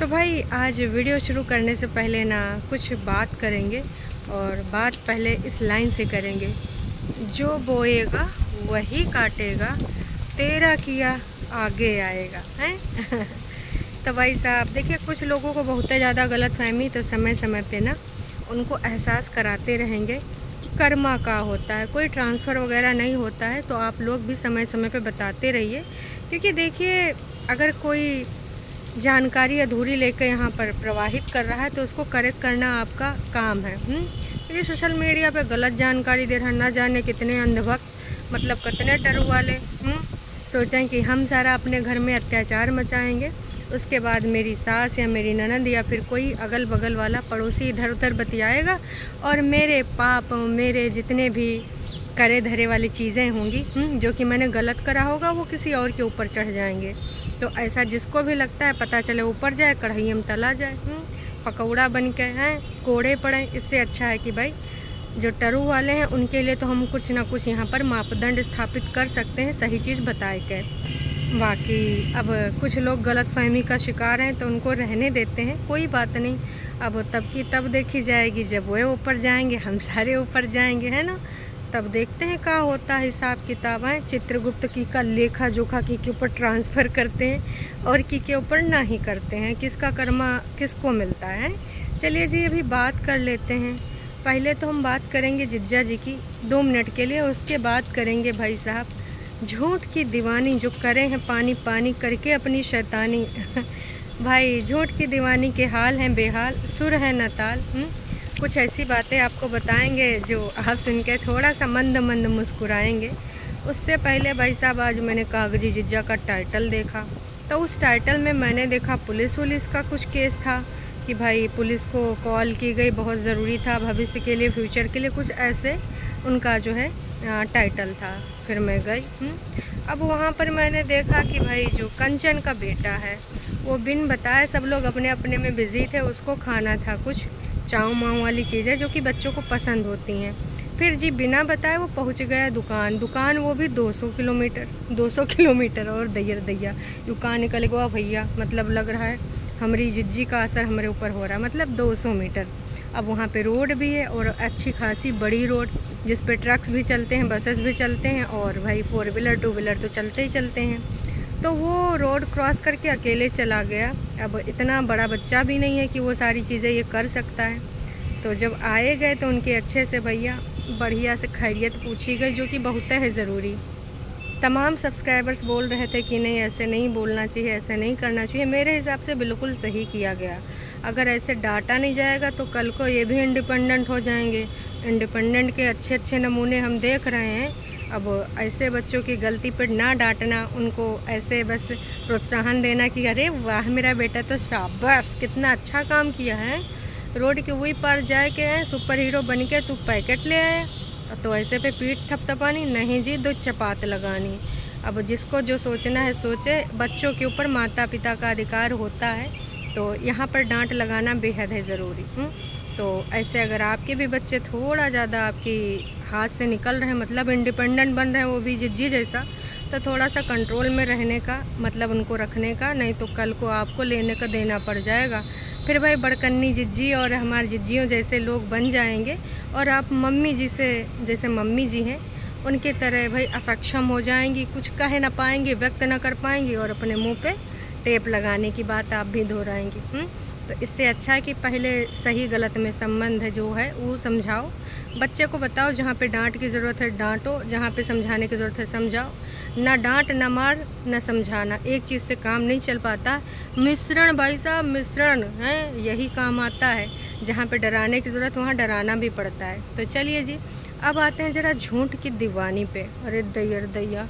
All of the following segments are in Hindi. तो भाई आज वीडियो शुरू करने से पहले ना कुछ बात करेंगे, और बात पहले इस लाइन से करेंगे, जो बोएगा वही काटेगा, तेरा किया आगे आएगा, हैं। तो भाई साहब देखिए, कुछ लोगों को बहुत ज़्यादा गलतफहमी तो समय समय पे ना उनको एहसास कराते रहेंगे कि कर्मा का होता है, कोई ट्रांसफ़र वगैरह नहीं होता है। तो आप लोग भी समय समय पे बताते रहिए, क्योंकि देखिए अगर कोई जानकारी अधूरी लेकर यहाँ पर प्रवाहित कर रहा है तो उसको करेक्ट करना आपका काम है। क्योंकि सोशल मीडिया पे गलत जानकारी दे रहा, ना जाने कितने अंधभक्त, मतलब कितने डरू वाले सोचें कि हम सारा अपने घर में अत्याचार मचाएंगे, उसके बाद मेरी सास या मेरी ननद या फिर कोई अगल बगल वाला पड़ोसी इधर उधर बतियाएगा, और मेरे पाप, मेरे जितने भी करे धरे वाली चीज़ें होंगी जो कि मैंने गलत करा होगा, वो किसी और के ऊपर चढ़ जाएंगे। तो ऐसा जिसको भी लगता है, पता चले ऊपर जाए, कढ़ाई में तला जाए, पकौड़ा बन के हैं, कोड़े पड़े। इससे अच्छा है कि भाई जो टरू वाले हैं उनके लिए तो हम कुछ ना कुछ यहाँ पर मापदंड स्थापित कर सकते हैं, सही चीज़ बताए के। बाकी अब कुछ लोग गलतफहमी का शिकार हैं तो उनको रहने देते हैं, कोई बात नहीं। अब तब की तब देखी जाएगी, जब वे ऊपर जाएंगे हम सारे ऊपर जाएंगे, है ना। तब देखते हैं क्या होता है हिसाब किताब। है चित्रगुप्त की का लेखा जोखा की के ऊपर ट्रांसफ़र करते हैं और की के ऊपर ना ही करते हैं, किसका कर्मा किसको मिलता है। चलिए जी अभी बात कर लेते हैं। पहले तो हम बात करेंगे जिज्जा जी की 2 मिनट के लिए, उसके बाद करेंगे भाई साहब झूठ की दीवानी, जो करे हैं पानी पानी करके अपनी शैतानी। भाई झूठ की दीवानी के हाल हैं बेहाल, सुर है नताल। कुछ ऐसी बातें आपको बताएंगे जो आप सुन के थोड़ा सा मंद मंद मुस्कुराएंगे। उससे पहले भाई साहब आज मैंने कागजी जिज्जा का टाइटल देखा, तो उस टाइटल में मैंने देखा पुलिस वुलिस का कुछ केस था कि भाई पुलिस को कॉल की गई, बहुत ज़रूरी था भविष्य के लिए, फ्यूचर के लिए, कुछ ऐसे उनका जो है टाइटल था। फिर मैं गई, अब वहाँ पर मैंने देखा कि भाई जो कंचन का बेटा है वो बिन बताए, सब लोग अपने अपने में बिज़ी थे, उसको खाना था कुछ चाऊ माऊ वाली चीज़ें जो कि बच्चों को पसंद होती हैं। फिर जी बिना बताए वो पहुंच गया दुकान, वो भी 200 किलोमीटर और दैया दुकान निकल गया भैया। मतलब लग रहा है हमारी जिज्जी का असर हमारे ऊपर हो रहा है, मतलब 200 मीटर। अब वहाँ पे रोड भी है और अच्छी खासी बड़ी रोड, जिस पे ट्रक्स भी चलते हैं, बसेस भी चलते हैं, और भाई 4 व्हीलर 2 व्हीलर तो चलते ही चलते हैं। तो वो रोड क्रॉस करके अकेले चला गया। अब इतना बड़ा बच्चा भी नहीं है कि वो सारी चीज़ें ये कर सकता है। तो जब आए गए तो उनके अच्छे से भैया बढ़िया से खैरियत पूछी गई, जो कि बहुत है ज़रूरी। तमाम सब्सक्राइबर्स बोल रहे थे कि नहीं ऐसे नहीं बोलना चाहिए, ऐसे नहीं करना चाहिए। मेरे हिसाब से बिल्कुल सही किया गया। अगर ऐसे डाटा नहीं जाएगा तो कल को ये भी इंडिपेंडेंट हो जाएंगे। इंडिपेंडेंट के अच्छे अच्छे नमूने हम देख रहे हैं। अब ऐसे बच्चों की गलती पर ना डांटना, उनको ऐसे बस प्रोत्साहन देना कि अरे वाह मेरा बेटा तो शाबाश, कितना अच्छा काम किया है, रोड के वही पार जाए के है, सुपर हीरो बन के तू पैकेट ले आए। तो ऐसे पे पीठ थपथपानी नहीं जी, 2 चपात लगानी। अब जिसको जो सोचना है सोचे, बच्चों के ऊपर माता पिता का अधिकार होता है, तो यहाँ पर डांट लगाना बेहद है ज़रूरी। तो ऐसे अगर आपके भी बच्चे थोड़ा ज़्यादा आपकी हाथ से निकल रहे हैं, मतलब इंडिपेंडेंट बन रहे हैं, वो भी जिज्जी जैसा, तो थोड़ा सा कंट्रोल में रहने का, मतलब उनको रखने का, नहीं तो कल को आपको लेने का देना पड़ जाएगा। फिर भाई बड़कन्नी जिज्जी और हमारे जिज्जियों जैसे लोग बन जाएंगे, और आप मम्मी जी से जैसे मम्मी जी हैं उनके तरह भाई असक्षम हो जाएंगी, कुछ कह ना पाएंगी, व्यक्त ना कर पाएंगी, और अपने मुँह पर टेप लगाने की बात आप भी दोहराएंगी। तो इससे अच्छा है कि पहले सही गलत में संबंध जो है वो समझाओ, बच्चे को बताओ, जहाँ पे डांट की ज़रूरत है डांटो, जहाँ पे समझाने की ज़रूरत है समझाओ। ना डांट, ना मार, ना समझाना, एक चीज़ से काम नहीं चल पाता। मिश्रण भाई साहब मिश्रण है, यही काम आता है। जहाँ पे डराने की ज़रूरत वहाँ डराना भी पड़ता है। तो चलिए जी अब आते हैं ज़रा झूठ की दीवानी पे। अरे दैया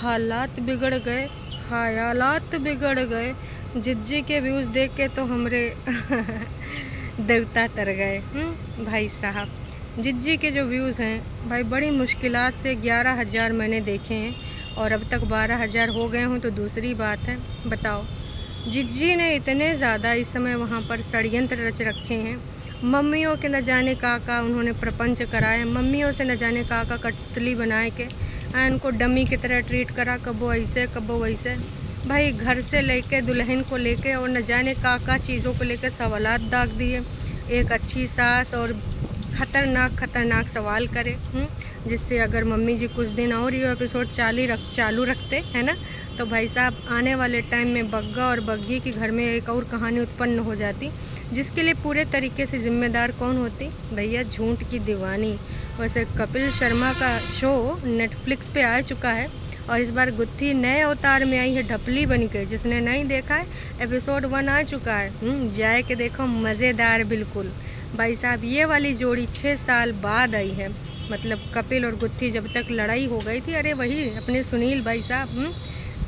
हालात बिगड़ गए, ख्यालात बिगड़ गए, जिज्जी के व्यूज़ देख के तो हमरे देवता तर गए। भाई साहब जिज्जी के जो व्यूज़ हैं भाई बड़ी मुश्किलात से 11,000 मैंने देखे हैं, और अब तक 12,000 हो गए हों तो दूसरी बात है। बताओ जिज्जी ने इतने ज़्यादा इस समय वहाँ पर षड्यंत्र रच रखे हैं, मम्मियों के न जाने का उन्होंने प्रपंच कराए, मम्मियों से न जाने का कठपुतली बनाए के उनको डमी की तरह ट्रीट करा, कबो ऐसे कबो वैसे। भाई घर से लेके दुल्हन को लेके और न जाने का चीज़ों को लेके सवालात दाग दिए। एक अच्छी सास और ख़तरनाक सवाल करे, जिससे अगर मम्मी जी कुछ दिन और ये एपिसोड चालू रखते है ना, तो भाई साहब आने वाले टाइम में बग्गा और बग्गी की घर में एक और कहानी उत्पन्न हो जाती, जिसके लिए पूरे तरीके से जिम्मेदार कौन होती? भैया झूठ की दीवानी। वैसे कपिल शर्मा का शो नेटफ्लिक्स पे आ चुका है और इस बार गुत्थी नए अवतार में आई है, ढपली बन के। जिसने नहीं देखा है, एपिसोड 1 आ चुका है, जाए के देखो, मज़ेदार बिल्कुल। भाई साहब ये वाली जोड़ी 6 साल बाद आई है, मतलब कपिल और गुत्थी जब तक लड़ाई हो गई थी, अरे वही अपने सुनील भाई साहब,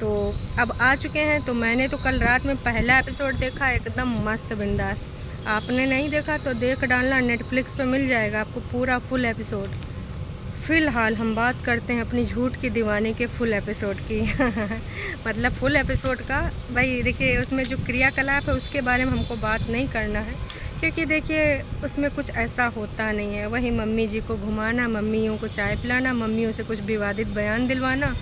तो अब आ चुके हैं। तो मैंने तो कल रात में पहला एपिसोड देखा, एकदम मस्त बिंदास। आपने नहीं देखा तो देख डालना, नेटफ्लिक्स पे मिल जाएगा आपको पूरा फुल एपिसोड। फ़िलहाल हम बात करते हैं अपनी झूठ की दीवानी के फुल एपिसोड की मतलब फुल एपिसोड का भाई देखिए, उसमें जो क्रियाकलाप है उसके बारे में हमको बात नहीं करना है, क्योंकि देखिए उसमें कुछ ऐसा होता नहीं है। वही मम्मी जी को घुमाना, मम्मियों को चाय पिलाना, मम्मियों से कुछ विवादित बयान दिलवाना,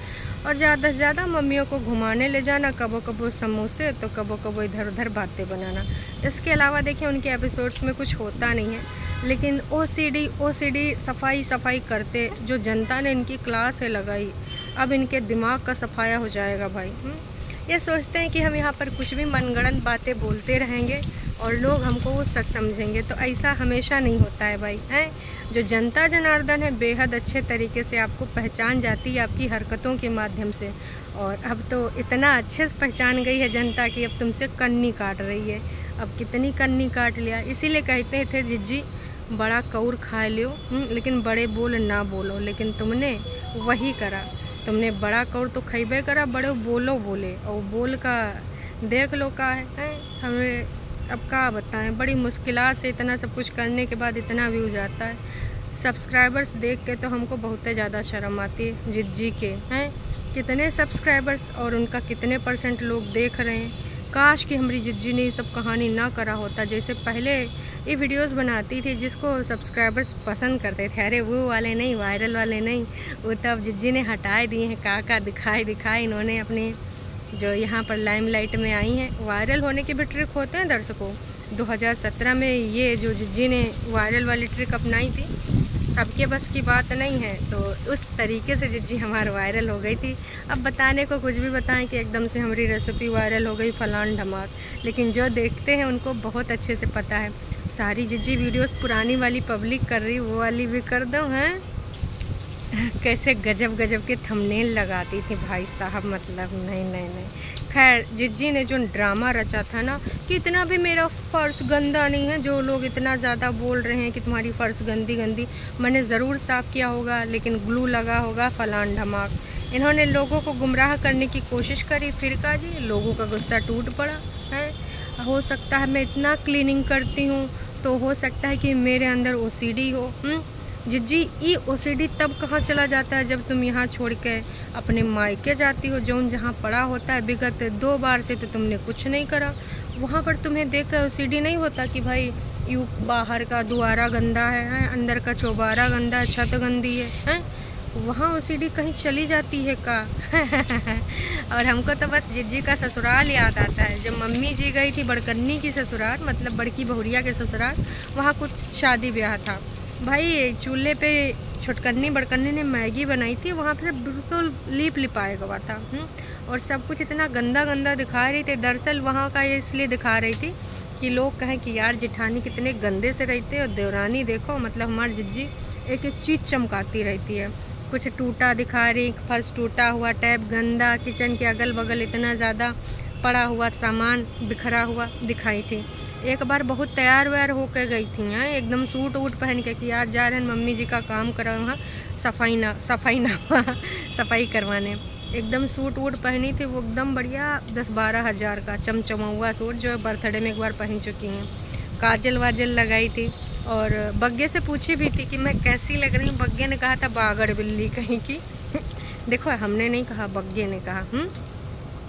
और ज़्यादा से ज़्यादा मम्मियों को घुमाने ले जाना, कबो कबो समोसे तो कबो कबो इधर उधर बातें बनाना। इसके अलावा देखिए उनके एपिसोड्स में कुछ होता नहीं है। लेकिन ओसीडी सफाई करते जो जनता ने इनकी क्लास है लगाई, अब इनके दिमाग का सफाया हो जाएगा भाई। ये सोचते हैं कि हम यहाँ पर कुछ भी मनगढ़ंत बातें बोलते रहेंगे और लोग हमको वो सच समझेंगे, तो ऐसा हमेशा नहीं होता है भाई। हैं जो जनता जनार्दन है, बेहद अच्छे तरीके से आपको पहचान जाती है आपकी हरकतों के माध्यम से, और अब तो इतना अच्छे से पहचान गई है जनता कि अब तुमसे कन्नी काट रही है। अब कितनी कन्नी काट लिया, इसीलिए कहते थे जिज्जी बड़ा कौर खा लियो लेकिन बड़े बोल ना बोलो, लेकिन तुमने वही करा। तुमने बड़ा कौर तो खैबे करा, बड़े बोलो बोले, और बोल का देख लो का है। हमें अब क्या बताएं, बड़ी मुश्किलात से इतना सब कुछ करने के बाद इतना व्यूज आता है, सब्सक्राइबर्स देख के तो हमको बहुत ज़्यादा शर्म आती है जिज्जी के। हैं कितने सब्सक्राइबर्स और उनका कितने % लोग देख रहे हैं। काश कि हमारी जिज्जी ने ये सब कहानी ना करा होता, जैसे पहले ये वीडियोस बनाती थी जिसको सब्सक्राइबर्स पसंद करते थे। अरे वो वाले नहीं, वायरल वाले नहीं, वो तो अब जिज्जी ने हटाए दिए हैं। काका दिखाए इन्होंने अपने जो यहाँ पर लाइमलाइट में आई हैं। वायरल होने के भी ट्रिक होते हैं दर्शकों। 2017 में ये जो जिज्जी ने वायरल वाली ट्रिक अपनाई थी, सबके बस की बात नहीं है, तो उस तरीके से जिज्जी हमारा वायरल हो गई थी। अब बताने को कुछ भी बताएं कि एकदम से हमारी रेसिपी वायरल हो गई फलान धमाक, लेकिन जो देखते हैं उनको बहुत अच्छे से पता है। सारी जिज्जी वीडियोज़ पुरानी वाली पब्लिक कर रही, वो वाली भी कर दो। हैं कैसे गजब के थंबनेल लगाती थी भाई साहब, मतलब नहीं। खैर जिज्जी ने जो ड्रामा रचा था ना कि इतना भी मेरा फ़र्श गंदा नहीं है, जो लोग इतना ज़्यादा बोल रहे हैं कि तुम्हारी फ़र्श गंदी, मैंने ज़रूर साफ़ किया होगा, लेकिन ग्लू लगा होगा फलान धमाक। इन्होंने लोगों को गुमराह करने की कोशिश करी, फिर का जी लोगों का गुस्सा टूट पड़ा। है हो सकता है मैं इतना क्लीनिंग करती हूँ, तो हो सकता है कि मेरे अंदर OCD हो। जिज्जी ये OCD तब कहाँ चला जाता है जब तुम यहाँ छोड़ के अपने मायके जाती हो, जौन जहाँ पड़ा होता है। विगत 2 बार से तो तुमने कुछ नहीं करा, वहाँ पर तुम्हें देखकर OCD नहीं होता कि भाई यू बाहर का द्वारा गंदा है, अंदर का चौबारा गंदा है, छत गंदी है वहाँ OCD कहीं चली जाती है का और हमको तो बस जिज्जी का ससुराल याद आता है। जब मम्मी जी गई थी बड़कन्नी की ससुराल, मतलब बड़की बहुरिया के ससुराल, वहाँ कुछ शादी ब्याह था भाई। चूल्हे पे छुटकन्नी बड़कन्नी ने मैगी बनाई थी, वहाँ पे बिल्कुल लिपाया गया था और सब कुछ इतना गंदा दिखा रही थी। दरअसल वहाँ का ये इसलिए दिखा रही थी कि लोग कहें कि यार जेठानी कितने गंदे से रहते और देवरानी देखो, मतलब हमारी जिज्जी एक चीज़ चमकाती रहती है। कुछ टूटा दिखा रही, फर्श टूटा हुआ, टैप गंदा, किचन के अगल बगल इतना ज़्यादा पड़ा हुआ सामान बिखरा हुआ दिखाई थी। एक बार बहुत तैयार व्यार होकर गई थी हैं, एकदम सूट वूट पहन के कि आज जा रहे हैं मम्मी जी का काम करा, वहाँ सफाई करवाने। एकदम सूट वूट पहनी थी वो, एकदम बढ़िया 10-12 हज़ार का चमचमावा सूट, जो है बर्थडे में एक बार पहन चुकी हैं। काजल वाजल लगाई थी और बग्गे से पूछी भी थी कि मैं कैसी लग रही हूँ। बग्गे ने कहा था बागड़ बिल्ली कहीं की देखो हमने नहीं कहा, बग्गे ने कहा।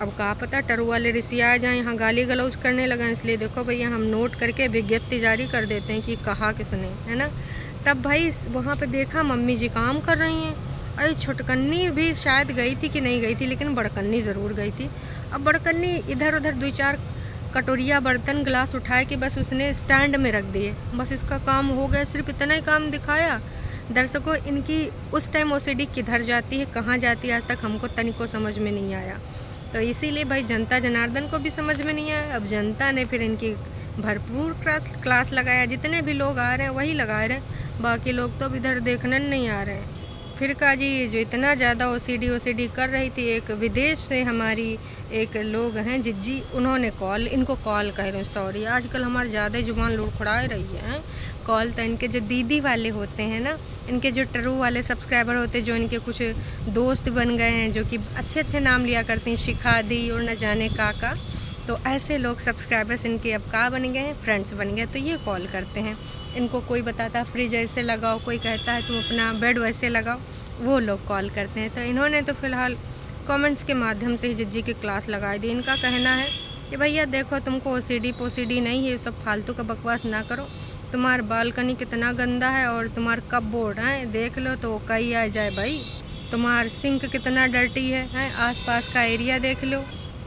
अब कहा पता टरू वाले ऋषि आ जाए, यहाँ गाली गलौज करने लगा, इसलिए देखो भैया हम नोट करके विज्ञप्ति जारी कर देते हैं कि कहा किसने, है ना। तब भाई वहाँ पे देखा मम्मी जी काम कर रही हैं। अरे छुटकन्नी भी शायद गई थी कि नहीं गई थी, लेकिन बड़कन्नी ज़रूर गई थी। अब बड़कन्नी इधर उधर दो चार कटोरिया बर्तन गिलास उठाए कि बस उसने स्टैंड में रख दिए, बस इसका काम हो गया, सिर्फ इतना ही काम दिखाया। दर्शकों, इनकी उस टाइम ओसीडी किधर जाती है, कहाँ जाती है, आज तक हमको तनिको समझ में नहीं आया। तो इसीलिए भाई जनता जनार्दन को भी समझ में नहीं आया। अब जनता ने फिर इनकी भरपूर क्लास लगाया, जितने भी लोग आ रहे हैं वही लगा रहे हैं, बाकी लोग तो अब इधर देखने नहीं आ रहे हैं। फिर काजी जो इतना ज़्यादा ओसीडी कर रही थी, एक विदेश से हमारी एक लोग हैं जिज्जी, उन्होंने कॉल, इनको कॉल कह रहे हैं, सॉरी आजकल हमारे ज़्यादा जुबान लुड़खुड़ा रही है। कॉल तो इनके जो दीदी वाले होते हैं ना, इनके जो ट्रू वाले सब्सक्राइबर होते हैं, जो इनके कुछ दोस्त बन गए हैं, जो कि अच्छे अच्छे नाम लिया करती हैं, शिखा दी और न जाने का। तो ऐसे लोग सब्सक्राइबर्स इनके अब का बन गए हैं, फ्रेंड्स बन गए। तो ये कॉल करते हैं, इनको कोई बताता है फ्रिज ऐसे लगाओ, कोई कहता है तुम अपना बेड वैसे लगाओ, वो लोग कॉल करते हैं। तो इन्होंने तो फ़िलहाल कमेंट्स के माध्यम से ही जिज्जी की क्लास लगा दी। इनका कहना है कि भैया देखो, तुमको ओसीडी नहीं है, सब फालतू का बकवास ना करो, तुम्हारा बालकनी कितना गंदा है और तुम्हारा कपबोर्ड है देख लो तो कहीं आ जाए भाई, तुम्हारा सिंक कितना डर्टी है, आसपास का एरिया देख लो।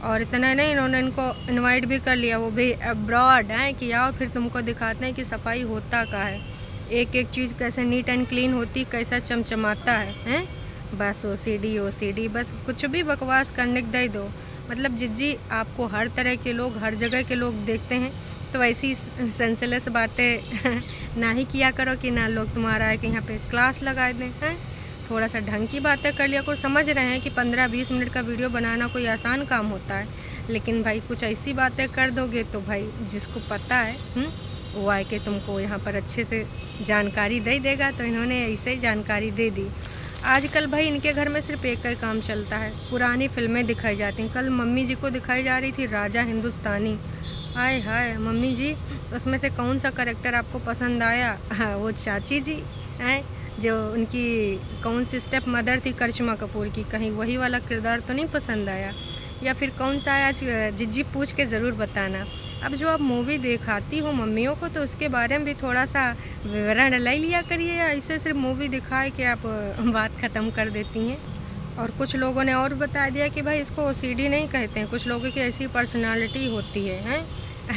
और इतना नहीं, इन्होंने इनको इनवाइट भी कर लिया, वो भी अब्रॉड हैं कि आओ फिर तुमको दिखाते हैं कि सफाई होता का है, एक एक चीज़ कैसे नीट एंड क्लीन होती, कैसा चमचमाता है। बस ओसीडी बस कुछ भी बकवास करने दे दो। मतलब जिज्जी आपको हर तरह के लोग, हर जगह के लोग देखते हैं, तो ऐसी सेंसलेस बातें ना ही किया करो कि ना लोग तुम्हारा है कि यहाँ पर क्लास लगा दें हैं। थोड़ा सा ढंग की बातें कर लिया। को समझ रहे हैं कि 15-20 मिनट का वीडियो बनाना कोई आसान काम होता है, लेकिन भाई कुछ ऐसी बातें कर दोगे तो भाई जिसको पता है वो आए के तुमको यहाँ पर अच्छे से जानकारी दे देगा। तो इन्होंने ऐसे ही जानकारी दे दी। आजकल भाई इनके घर में सिर्फ एक का ही काम चलता है, पुरानी फिल्में दिखाई जाती हैं। कल मम्मी जी को दिखाई जा रही थी राजा हिंदुस्तानी। हाय हाय मम्मी जी, उसमें से कौन सा करेक्टर आपको पसंद आया? हाँ, वो चाची जी हैं जो उनकी कौन सी स्टेप मदर थी करिश्मा कपूर की, कहीं वही वाला किरदार तो नहीं पसंद आया, या फिर कौन सा आया? जिज्जी पूछ के ज़रूर बताना। अब जो आप मूवी दिखाती हो मम्मियों को, तो उसके बारे में भी थोड़ा सा विवरण ले लिया करिए, या ऐसे सिर्फ मूवी दिखाए कि आप बात ख़त्म कर देती हैं। और कुछ लोगों ने और बता दिया कि भाई इसको ओसीडी नहीं कहते हैं, कुछ लोगों की ऐसी पर्सनैलिटी होती है।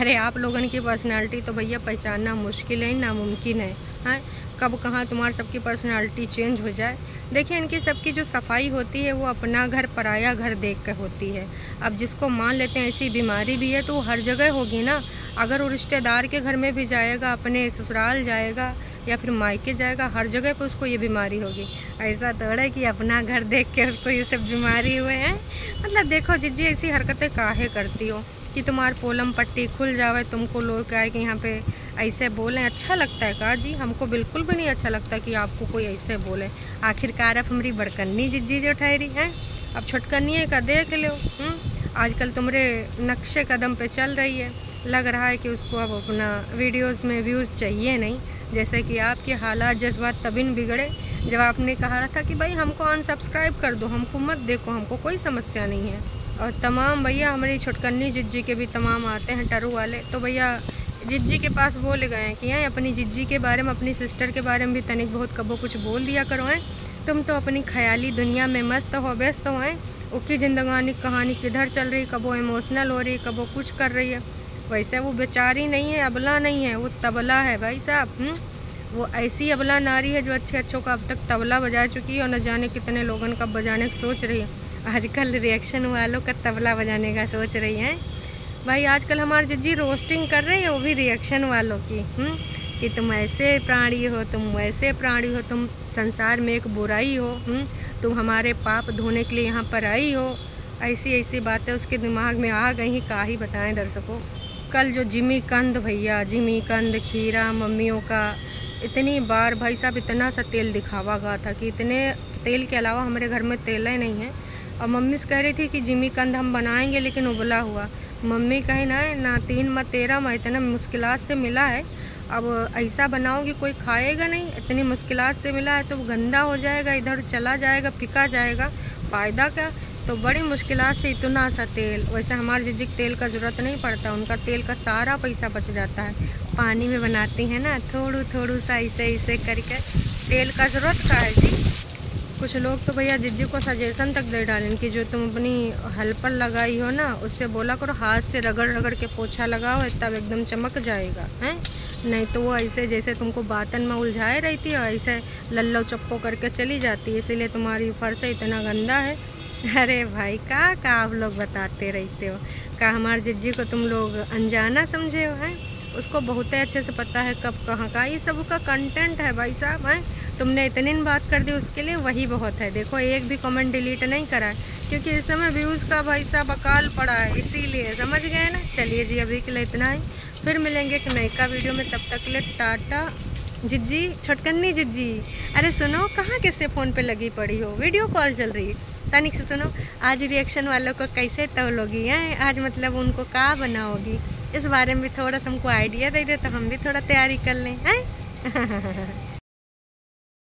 अरे आप लोगों की पर्सनैलिटी तो भैया पहचानना मुश्किल है, नामुमकिन है। हाँ, कब कहाँ तुम्हारी सबकी पर्सनालिटी चेंज हो जाए। देखिए इनकी सबकी जो सफाई होती है वो अपना घर पराया घर देख कर होती है। अब जिसको मान लेते हैं ऐसी बीमारी भी है तो हर जगह होगी ना। अगर वो रिश्तेदार के घर में भी जाएगा, अपने ससुराल जाएगा या फिर मायके जाएगा, हर जगह पे उसको ये बीमारी होगी। ऐसा थोड़ा है कि अपना घर देख के उसको ये सब बीमारी हुए हैं। मतलब देखो जिज्जी ऐसी हरकतें काहे करती हो कि तुम्हारी पोलम पट्टी खुल जावे, तुमको लोग क्या है कि यहाँ पे ऐसे बोलें, अच्छा लगता है का जी? हमको बिल्कुल भी नहीं अच्छा लगता कि आपको कोई ऐसे बोले। आखिरकार अब हमारी बड़कन्नी जिज्जी जो ठहरी है, अब छुटकन्नी का देख लो। आजकल तुम्हारे नक्शे कदम पे चल रही है। लग रहा है कि उसको अब अपना वीडियोस में व्यूज़ चाहिए नहीं, जैसे कि आपके हालात जज्बात तभी बिगड़े जब आपने कहा था कि भाई हमको अनसब्सक्राइब कर दो, हमको मत देखो, हमको कोई समस्या नहीं है। और तमाम भैया हमारी छुटकन्नी जिज्जी के भी तमाम आते हैं टरू वाले, तो भैया जिज्जी के पास बोल गए हैं कि हैं अपनी जिज्जी के बारे में, अपनी सिस्टर के बारे में भी तनिक बहुत कबो कुछ बोल दिया करो। हैं तुम तो अपनी ख्याली दुनिया में मस्त हो, व्यस्त हो। हैं उसकी जिंदगानी कहानी किधर चल रही, कबो इमोशनल हो रही, कबो कुछ कर रही है। वैसे वो बेचारी नहीं है, अबला नहीं है, वो तबला है भाई साहब। वो ऐसी अबला नारी है जो अच्छे का अब तक तबला बजा चुकी है और न जाने कितने लोगों का बजाने की सोच रही है। आजकल रिएक्शन वालों का तबला बजाने का सोच रही हैं भाई। आजकल हमारे जिज्जी रोस्टिंग कर रही है, वो भी रिएक्शन वालों की कि तुम ऐसे प्राणी हो, तुम वैसे प्राणी हो, तुम संसार में एक बुराई हो, तुम हमारे पाप धोने के लिए यहाँ पर आई हो। ऐसी ऐसी बातें उसके दिमाग में आ गई हैं, का ही बताएं दर्शकों। कल जो जिमी कंद भैया, जिमी कंद खीरा मम्मियों का इतनी बार भाई साहब इतना सा तेल दिखावा गया था कि इतने तेल के अलावा हमारे घर में तेल ही नहीं है। और मम्मी से कह रही थी कि जिमी कंद हम बनाएंगे लेकिन उबला हुआ। मम्मी कहे ना 3 मा 13 मा इतना मुश्किलात से मिला है, अब ऐसा बनाओ कि कोई खाएगा नहीं, इतनी मुश्किलात से मिला है तो गंदा हो जाएगा, इधर चला जाएगा, पिका जाएगा, फ़ायदा क्या? तो बड़ी मुश्किलात से इतना सा तेल। वैसे हमारे जिज्जी तेल का ज़रूरत नहीं पड़ता, उनका तेल का सारा पैसा बच जाता है। पानी में बनाती हैं ना, थोड़ू थोड़ू सा ऐसे ऐसे करके, तेल का ज़रूरत का है जी। कुछ लोग तो भैया जिज्जू को सजेशन तक दे डालें कि जो तुम अपनी हेल्पर लगाई हो ना उससे बोला करो हाथ से रगड़ रगड़ के पोछा लगाओ, तब एकदम चमक जाएगा हैं। नहीं तो वो ऐसे जैसे तुमको बातन में उलझाए रही थी और ऐसे लल्लो चप्पो करके चली जाती है, इसीलिए तुम्हारी फर्श इतना गंदा है। अरे भाई का आप लोग बताते रहते हो, का हमारे जिज्जू को तुम लोग अनजाना समझे हो हैं। उसको बहुत ही अच्छे से पता है कब कहाँ का ये सब का कंटेंट है भाई साहब हैं। तुमने इतनी बात कर दी उसके लिए वही बहुत है। देखो एक भी कमेंट डिलीट नहीं करा है क्योंकि इस समय व्यूज़ का भाई साहब अकाल पड़ा है, इसीलिए समझ गए ना। चलिए जी अभी के लिए इतना ही, फिर मिलेंगे एक नई का वीडियो में, तब तक के लिए टाटा। जिज्जी छोटकन्नी जिज्जी, अरे सुनो कहाँ किससे फ़ोन पर लगी पड़ी हो, वीडियो कॉल चल रही है। तनिक से सुनो आज रिएक्शन वालों को कैसे तौलोगी हैं, आज मतलब उनको का बनाओगी, इस बारे में भी थोड़ा सा हमको आइडिया दे दे तो हम भी थोड़ा तैयारी कर लें हैं।